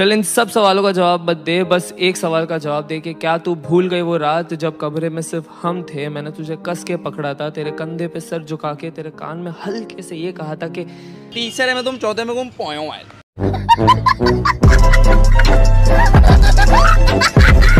चल इन सब सवालों का जवाब मत दे, बस एक सवाल का जवाब दे कि क्या तू भूल गई वो रात जब कमरे में सिर्फ हम थे। मैंने तुझे कस के पकड़ा था, तेरे कंधे पे सर झुका के तेरे कान में हल्के से ये कहा था कि तीसरे में तुम, चौथे में तुम, पोयो आए।